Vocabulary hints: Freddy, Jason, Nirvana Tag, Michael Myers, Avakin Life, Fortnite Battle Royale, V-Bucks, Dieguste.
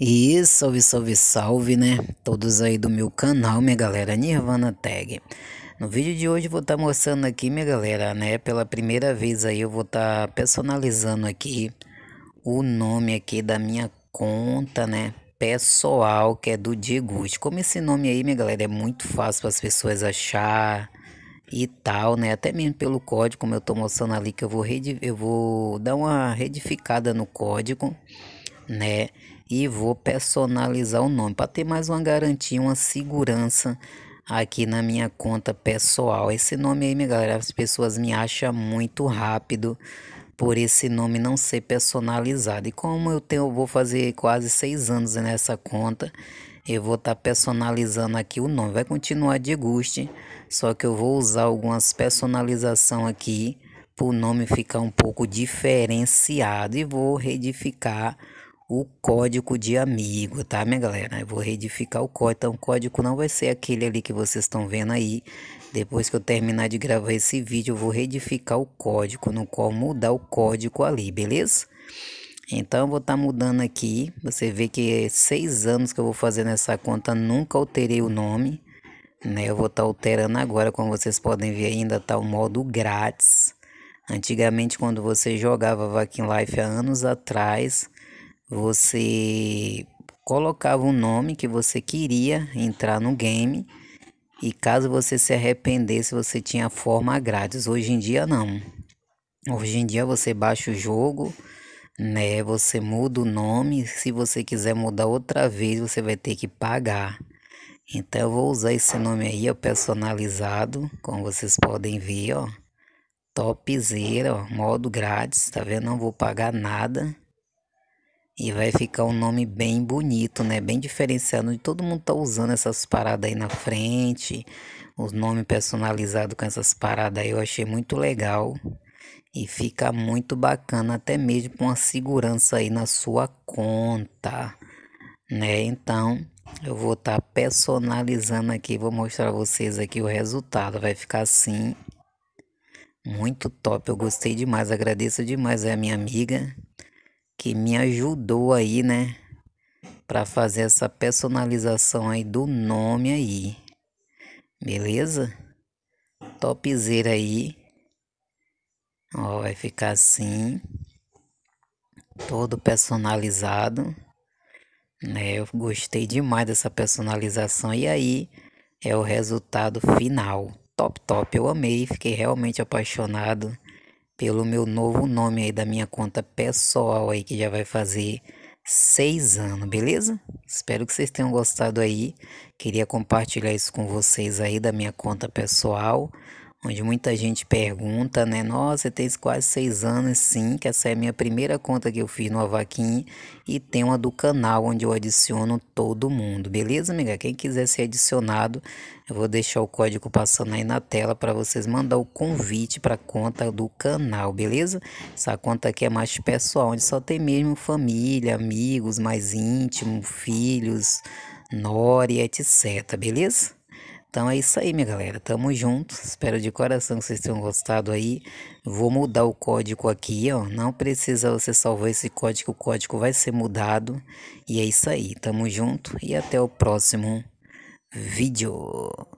E salve, salve, salve, né? Todos aí do meu canal, minha galera, Nirvana Tag. No vídeo de hoje eu vou estar mostrando aqui, minha galera, né? Pela primeira vez aí eu vou estar personalizando aqui o nome aqui da minha conta, né? Pessoal, que é do Dieguste. Como esse nome aí, minha galera, é muito fácil para as pessoas achar e tal, né? Até mesmo pelo código, como eu tô mostrando ali, que eu vou dar uma redificada no código, né? E vou personalizar o nome para ter mais uma garantia, uma segurança aqui na minha conta pessoal. Esse nome aí, minha galera, as pessoas me acham muito rápido por esse nome não ser personalizado. E como eu vou fazer quase 6 anos nessa conta, eu vou estar personalizando aqui o nome. Vai continuar Dieguste, só que eu vou usar algumas personalização aqui para o nome ficar um pouco diferenciado. E vou redificar o código de amigo, tá, minha galera? Eu vou redificar o código. Então o código não vai ser aquele ali que vocês estão vendo aí. Depois que eu terminar de gravar esse vídeo, eu vou redificar o código, no qual mudar o código ali, beleza? Então eu vou estar mudando aqui. Você vê que é 6 anos que eu vou fazer nessa conta, nunca alterei o nome, né? Eu vou estar alterando agora. Como vocês podem ver, ainda tá o modo grátis. Antigamente, quando você jogava Avakin Life há anos atrás, você colocava o nome que você queria entrar no game, e caso você se arrependesse, você tinha forma grátis. Hoje em dia não. Hoje em dia você baixa o jogo, né? Você muda o nome. Se você quiser mudar outra vez, você vai ter que pagar. Então eu vou usar esse nome aí, ó, personalizado, como vocês podem ver, ó. Topzera, ó, modo grátis, tá vendo? Não vou pagar nada. E vai ficar um nome bem bonito, né? Bem diferenciado. Todo mundo tá usando essas paradas aí na frente, os nomes personalizados com essas paradas aí. Eu achei muito legal e fica muito bacana, até mesmo com uma segurança aí na sua conta, né? Então eu vou estar personalizando aqui, vou mostrar a vocês aqui o resultado. Vai ficar assim, muito top. Eu gostei demais, agradeço demais a minha amiga que me ajudou aí, né, para fazer essa personalização aí do nome aí, beleza? Topzera aí, ó, vai ficar assim, todo personalizado, né? Eu gostei demais dessa personalização. E aí é o resultado final, top, top. Eu amei, fiquei realmente apaixonado pelo meu novo nome aí da minha conta pessoal aí, que já vai fazer 6 anos, beleza? Espero que vocês tenham gostado aí. Queria compartilhar isso com vocês aí da minha conta pessoal, onde muita gente pergunta, né? Nossa, tem quase 6 anos, sim, que essa é a minha primeira conta que eu fiz no Avakin, e tem uma do canal onde eu adiciono todo mundo, beleza, amiga? Quem quiser ser adicionado, eu vou deixar o código passando aí na tela para vocês mandar o convite para a conta do canal, beleza? Essa conta aqui é mais pessoal, onde só tem mesmo família, amigos mais íntimos, filhos, nora, etc, beleza? Então é isso aí, minha galera, tamo junto, espero de coração que vocês tenham gostado aí. Vou mudar o código aqui, ó, não precisa você salvar esse código, o código vai ser mudado. E é isso aí, tamo junto e até o próximo vídeo.